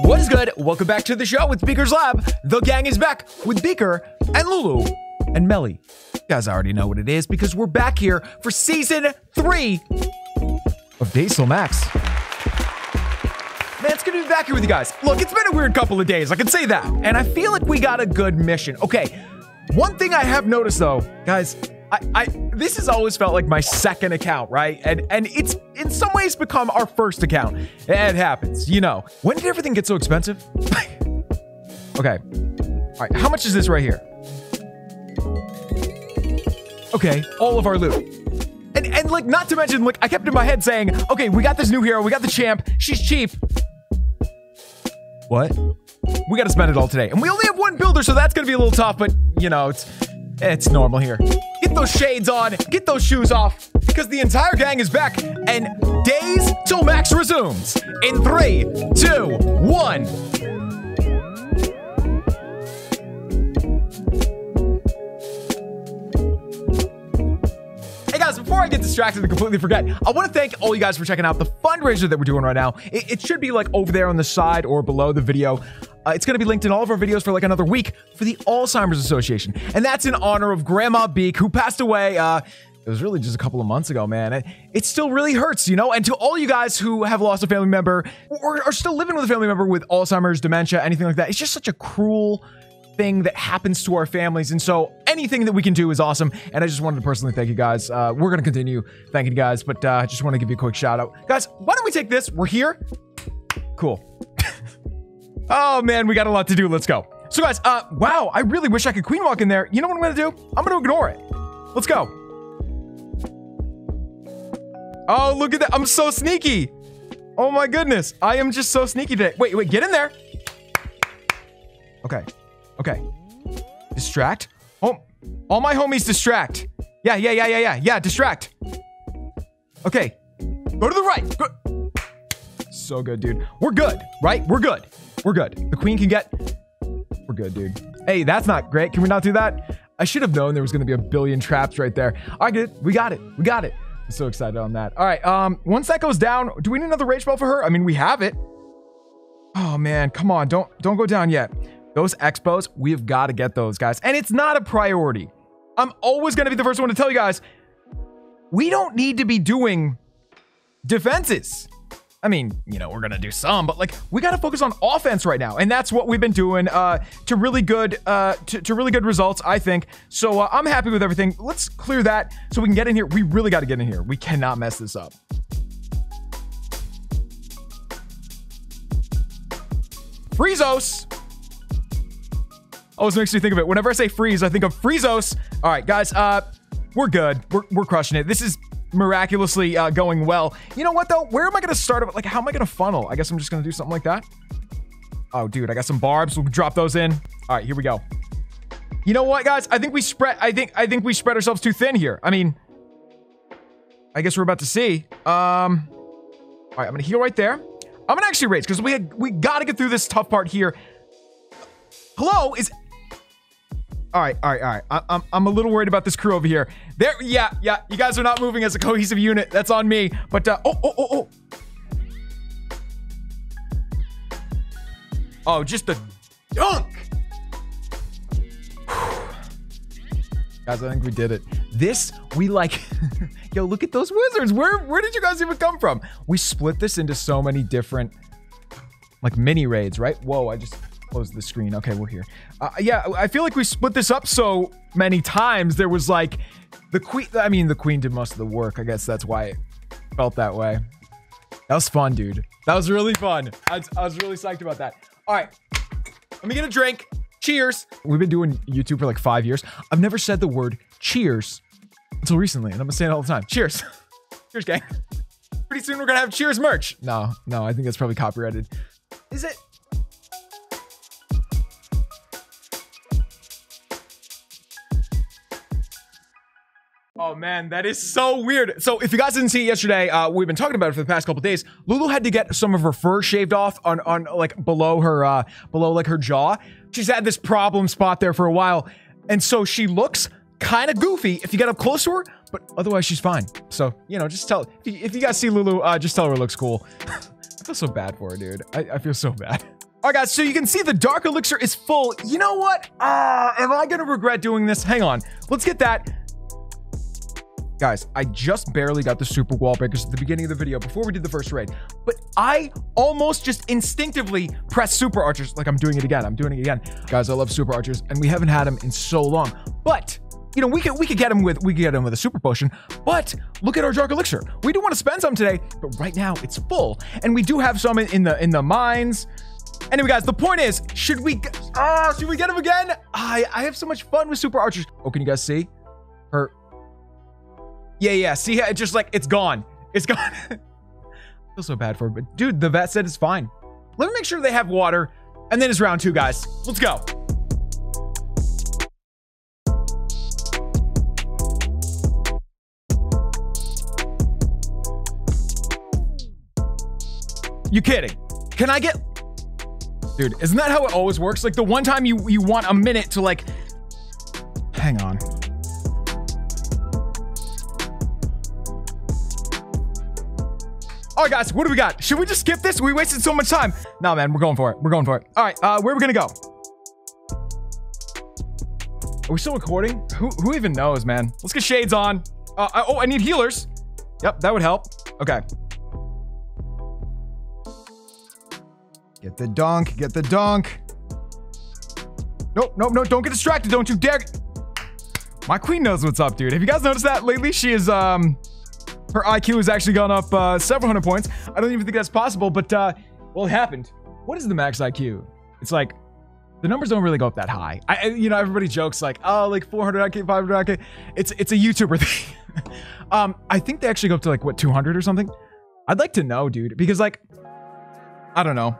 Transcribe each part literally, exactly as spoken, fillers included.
What is good? Welcome back to the show with Beaker's Lab. The gang is back with Beaker and Lulu and Melly. You guys already know what it is because we're back here for season three of Basil Max. Man, it's good to be back here with you guys. Look, it's been a weird couple of days, I can say that. And I feel like we got a good mission. Okay, one thing I have noticed though, guys, I, I this has always felt like my second account, right? And and it's in some ways become our first account. It happens, you know. When did everything get so expensive? Okay. All right, how much is this right here? Okay, all of our loot. And and like, not to mention, like, I kept in my head saying, okay, we got this new hero, we got the champ, she's cheap. What? We gotta spend it all today. And we only have one builder, so that's gonna be a little tough, but you know, it's it's normal here. Get those shades on, get those shoes off, because the entire gang is back, and days till Max resumes in three, two, one. Hey guys, before I get distracted and completely forget, I want to thank all you guys for checking out the fundraiser that we're doing right now. It, it should be like over there on the side or below the video. Uh, it's going to be linked in all of our videos for like another week for the Alzheimer's Association. And that's in honor of Grandma Beak, who passed away. Uh, it was really just a couple of months ago, man. It, it still really hurts, you know? And to all you guys who have lost a family member or are still living with a family member with Alzheimer's, dementia, anything like that, it's just such a cruel thing that happens to our families. And so anything that we can do is awesome. And I just wanted to personally thank you guys. Uh, we're going to continue thanking you guys, but uh, I just want to give you a quick shout out. Guys, why don't we take this? We're here. Cool. Oh man, we got a lot to do. Let's go. So guys, uh, wow, I really wish I could queen walk in there. You know what I'm gonna do? I'm gonna ignore it. Let's go. Oh, look at that. I'm so sneaky. Oh my goodness. I am just so sneaky today. Wait, wait, get in there. Okay, okay. Distract. Oh, all my homies distract. Yeah, yeah, yeah, yeah, yeah, yeah, distract. Okay, go to the right. Go. So good, dude. We're good, right? We're good. We're good. The queen can get... We're good, dude. Hey, that's not great. Can we not do that? I should have known there was going to be a billion traps right there. All right, good. We got it. We got it. I'm so excited on that. All right. Um, once that goes down, do we need another rage ball for her? I mean, we have it. Oh, man. Come on. Don't, don't go down yet. Those expos, we've got to get those, guys. And it's not a priority. I'm always going to be the first one to tell you guys, we don't need to be doing defenses. I mean, you know, we're going to do some, but like, we got to focus on offense right now. And that's what we've been doing uh, to really good uh, to, to really good results, I think. So uh, I'm happy with everything. Let's clear that so we can get in here. We really got to get in here. We cannot mess this up. Freezos. Always makes me think of it. Whenever I say freeze, I think of Freezos. All right, guys, uh, we're good. We're, we're crushing it. This is miraculously uh, going well. You know what though? Where am I gonna start? Like, how am I gonna funnel? I guess I'm just gonna do something like that. Oh, dude, I got some barbs. We'll drop those in. All right, here we go. You know what, guys? I think we spread. I think. I think we spread ourselves too thin here. I mean, I guess we're about to see. Um, all right, I'm gonna heal right there. I'm gonna actually rage because we had, we gotta get through this tough part here. Hello is. All right, all right, all right. I, I'm, I'm a little worried about this crew over here. There, yeah, yeah. You guys are not moving as a cohesive unit. That's on me. But, uh, oh, oh, oh, oh. Oh, just a dunk. Guys, I think we did it. This, we like, yo, look at those wizards. Where, where did you guys even come from? We split this into so many different, like, mini raids, right? Whoa, I just... close the screen. Okay, we're here. Uh, yeah, I feel like we split this up so many times. There was like the queen. I mean, the queen did most of the work. I guess that's why it felt that way. That was fun, dude. That was really fun. I, I was really psyched about that. All right, let me get a drink. Cheers. We've been doing YouTube for like five years. I've never said the word cheers until recently, and I'm gonna say it all the time. Cheers. Cheers, gang. Pretty soon we're gonna have cheers merch. No, no, I think that's probably copyrighted. Is it? Oh man, that is so weird. So if you guys didn't see it yesterday, uh, we've been talking about it for the past couple days. Lulu had to get some of her fur shaved off on, on like below her, uh, below like her jaw. She's had this problem spot there for a while. And so she looks kind of goofy if you get up close to her, but otherwise she's fine. So, you know, just tell, if you, if you guys see Lulu, uh, just tell her it looks cool. I feel so bad for her, dude. I, I feel so bad. All right, guys, so you can see the dark elixir is full. You know what? Uh, am I gonna regret doing this? Hang on, let's get that. Guys, I just barely got the super wall breakers at the beginning of the video before we did the first raid, but I almost just instinctively pressed super archers. Like, I'm doing it again. I'm doing it again. Guys, I love super archers, and we haven't had them in so long. But, you know, we could we could get them with we could get them with a super potion. But look at our dark elixir. We do want to spend some today, but right now it's full, and we do have some in, in the in the mines. Anyway, guys, the point is, should we ah uh, should we get them again? I I have so much fun with super archers. Oh, can you guys see her? Yeah, yeah. See, it's just like, it's gone. It's gone. I feel so bad for it, but dude, the vet said it's fine. Let me make sure they have water, and then it's round two, guys. Let's go. You kidding? Can I get... Dude, isn't that how it always works? Like, the one time you, you want a minute to, like... Hang on. All right, guys, what do we got? Should we just skip this? We wasted so much time. Nah, man, we're going for it. We're going for it. All right, uh, where are we gonna go? Are we still recording? Who who even knows, man? Let's get shades on. Uh, I, oh, I need healers. Yep, that would help. Okay. Get the dunk. Get the dunk. Nope, nope, nope. Don't get distracted. Don't you dare. My queen knows what's up, dude. Have you guys noticed that lately? She is um. Her I Q has actually gone up uh, several hundred points. I don't even think that's possible, but, uh, well, it happened. What is the max I Q? It's like, the numbers don't really go up that high. I, you know, everybody jokes like, oh, like four hundred I Q, five hundred I Q. It's, it's a YouTuber thing. um, I think they actually go up to like, what, two hundred or something? I'd like to know, dude, because like, I don't know.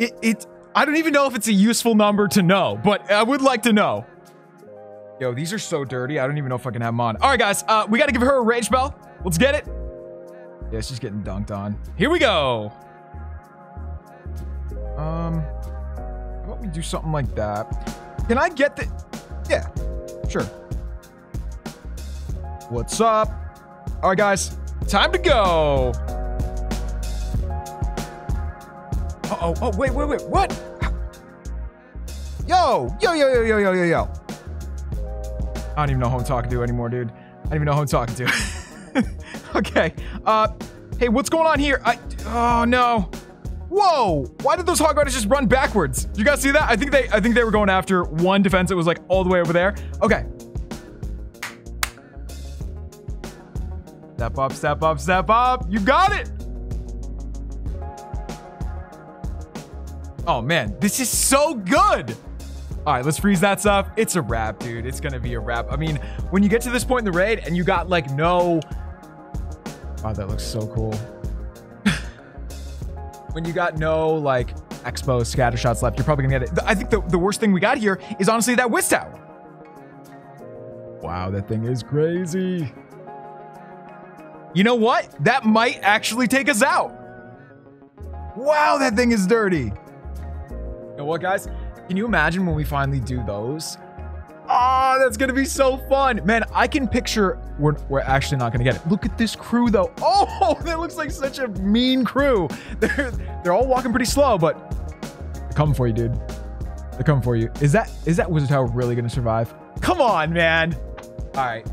It, it, I don't even know if it's a useful number to know, but I would like to know. Yo, these are so dirty. I don't even know if I can have them on. All right, guys. Uh, we got to give her a rage bell. Let's get it. Yeah, she's getting dunked on. Here we go. Um, how about we do something like that? Can I get the... Yeah, sure. What's up? All right, guys. Time to go. Uh-oh. Oh, wait, wait, wait. What? Yo, yo, yo, yo, yo, yo, yo, yo. I don't even know who I'm talking to anymore, dude. I don't even know who I'm talking to. Okay. Uh, hey, what's going on here? I, oh, no. Whoa. Why did those hog riders just run backwards? Did you guys see that? I think they I think they were going after one defense that was, like, all the way over there. Okay. Step up, step up, step up. You got it. Oh, man. This is so good. All right, let's freeze that stuff. It's a wrap, dude. It's going to be a wrap. I mean, when you get to this point in the raid and you got, like, no... Wow, that looks so cool. When you got no, like, expo scatter shots left, you're probably going to get it. I think the, the worst thing we got here is honestly that Whiz Tower. Wow, that thing is crazy. You know what? That might actually take us out. Wow, that thing is dirty. You know what, guys? Can you imagine when we finally do those? Ah, oh, that's going to be so fun. Man, I can picture we're, we're actually not going to get it. Look at this crew, though. Oh, that looks like such a mean crew. They're, they're all walking pretty slow, but they're coming for you, dude. They're coming for you. Is that is that Wizard Tower really going to survive? Come on, man. All right.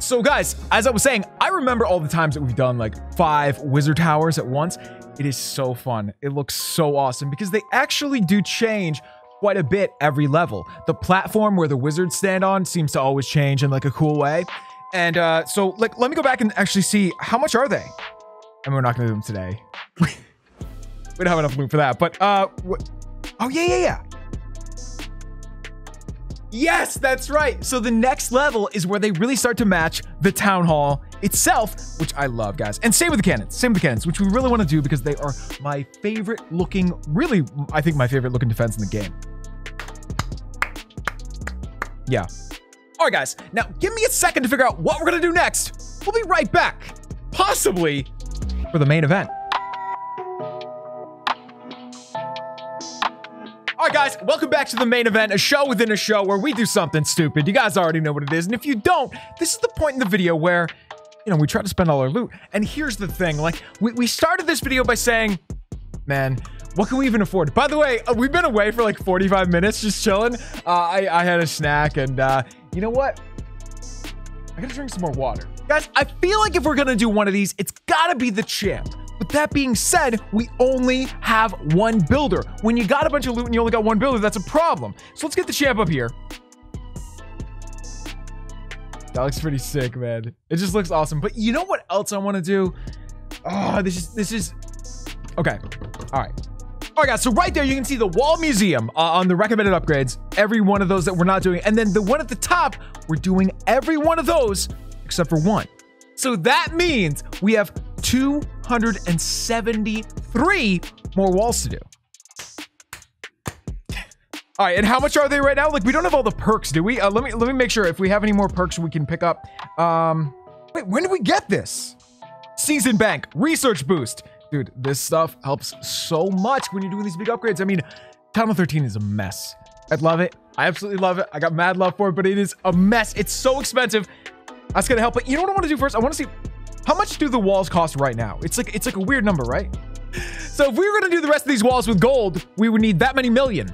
So, guys, as I was saying, I remember all the times that we've done, like, five Wizard Towers at once. It is so fun. It looks so awesome because they actually do change quite a bit every level. The platform where the wizards stand on seems to always change in like a cool way. And uh, so like, let me go back and actually see how much are they? I mean, we're not gonna do them today. We don't have enough loot for that, but uh, oh yeah, yeah, yeah. Yes, that's right. So the next level is where they really start to match the town hall itself, which I love, guys. And same with the cannons, same with the cannons, which we really wanna do because they are my favorite looking, really, I think my favorite looking defense in the game. Yeah. All right, guys. Now, give me a second to figure out what we're going to do next. We'll be right back, possibly for the main event. All right, guys, welcome back to the main event, a show within a show where we do something stupid. You guys already know what it is. And if you don't, this is the point in the video where, you know, we try to spend all our loot. And here's the thing, like we, we started this video by saying, man, What can we even afford? By the way, we've been away for like forty-five minutes just chilling. Uh, I, I had a snack and uh, you know what? I gotta drink some more water. Guys, I feel like if we're gonna do one of these, it's gotta be the champ. But that being said, we only have one builder. When you got a bunch of loot and you only got one builder, that's a problem. So let's get the champ up here. That looks pretty sick, man. It just looks awesome. But you know what else I want to do? Oh, this is, this is, okay. All right. All right, guys, so right there, you can see the wall museum uh, on the recommended upgrades, every one of those that we're not doing. And then the one at the top, we're doing every one of those except for one. So that means we have two hundred seventy-three more walls to do. All right, and how much are they right now? Like, we don't have all the perks, do we? Uh, let me let me make sure if we have any more perks we can pick up. Um, wait, when did we get this? Season bank, research boost. Dude, this stuff helps so much when you're doing these big upgrades. I mean, Title thirteen is a mess. I love it. I absolutely love it. I got mad love for it, but it is a mess. It's so expensive. That's gonna help. But you know what I want to do first? I want to see how much do the walls cost right now. It's like it's like a weird number, right? So if we were gonna do the rest of these walls with gold, we would need that many million.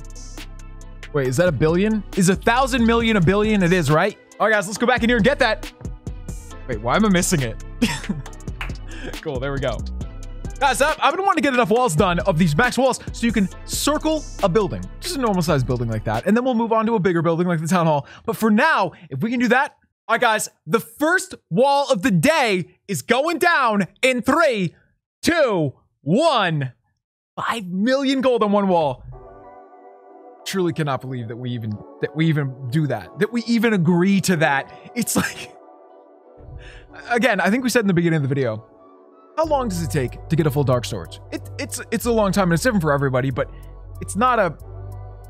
Wait, is that a billion? Is a thousand million a billion? It is, right? All right, guys, let's go back in here and get that. Wait, why am I missing it? Cool, there we go. Guys, I've been wanting to get enough walls done of these max walls so you can circle a building, just a normal sized building like that. And then we'll move on to a bigger building like the town hall. But for now, if we can do that, all right, guys, the first wall of the day is going down in three, two, one. Five million gold on one wall. Truly cannot believe that we even that we even do that that we even agree to that. It's like, again, I think we said in the beginning of the video, how long does it take to get a full dark storage? It, it's it's a long time, and it's different for everybody, but it's not a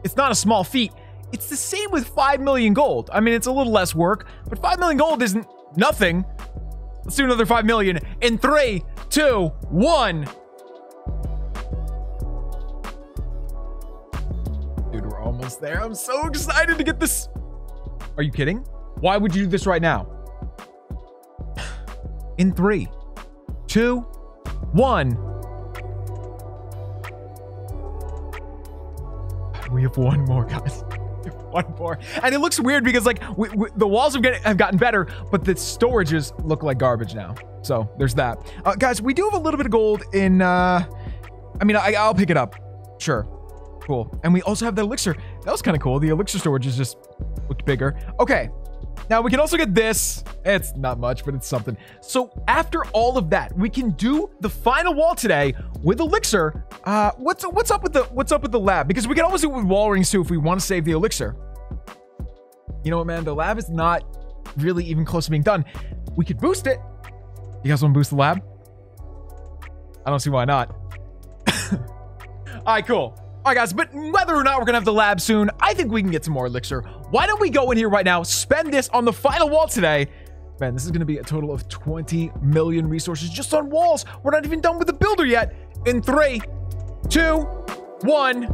it's not a small feat. It's the same with five million gold. I mean, it's a little less work, but five million gold isn't nothing. Let's do another five million in three, two, one. Almost there. I'm so excited to get this. Are you kidding? Why would you do this right now? In three, two, one. We have one more, guys. One more. And it looks weird because like we, we, the walls have, get, have gotten better, but the storages look like garbage now. So there's that. Uh, guys, we do have a little bit of gold in, uh, I mean, I, I'll pick it up. Sure. Cool. And we also have the elixir. That was kind of cool. The elixir storage is just looked bigger. Okay. Now we can also get this. It's not much, but it's something. So after all of that, we can do the final wall today with elixir. Uh, what's what's up with the what's up with the lab? Because we can always do it with wall rings too if we want to save the elixir. You know what, man? The lab is not really even close to being done. We could boost it. You guys want to boost the lab? I don't see why not. All right, cool. All right, guys, but whether or not we're going to have the lab soon, I think we can get some more elixir. Why don't we go in here right now, spend this on the final wall today? Man, this is going to be a total of twenty million resources just on walls. We're not even done with the builder yet. In three, two, one.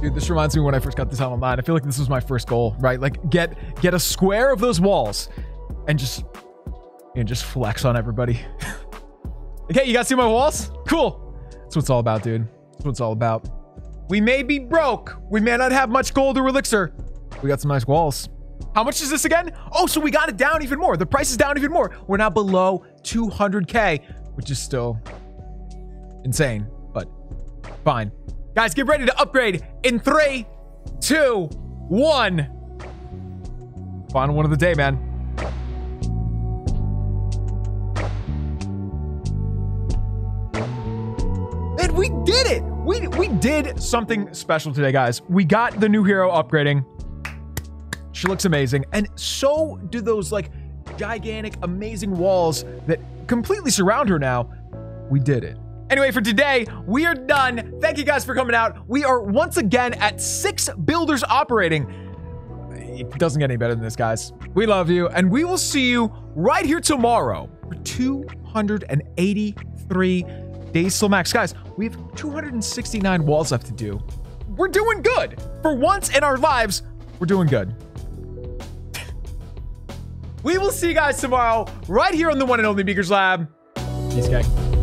Dude, this reminds me when I first got this out online. I feel like this was my first goal, right? Like get, get a square of those walls and just... and just flex on everybody. Okay, you guys see my walls? Cool. That's what it's all about, dude. That's what it's all about. We may be broke. We may not have much gold or elixir. We got some nice walls. How much is this again? Oh, so we got it down even more. The price is down even more. We're now below two hundred K, which is still insane, but fine. Guys, get ready to upgrade in three, two, one. Final one of the day, man. We did it! We, we did something special today, guys. We got the new hero upgrading. She looks amazing. And so do those, like, gigantic, amazing walls that completely surround her now. We did it. Anyway, for today, we are done. Thank you guys for coming out. We are once again at six builders operating. It doesn't get any better than this, guys. We love you, and we will see you right here tomorrow for two hundred eighty-three Basil Max. Guys, we have two hundred sixty-nine walls left to do. We're doing good. For once in our lives, we're doing good. We will see you guys tomorrow right here on the one and only Beaker's Lab. Peace, guys.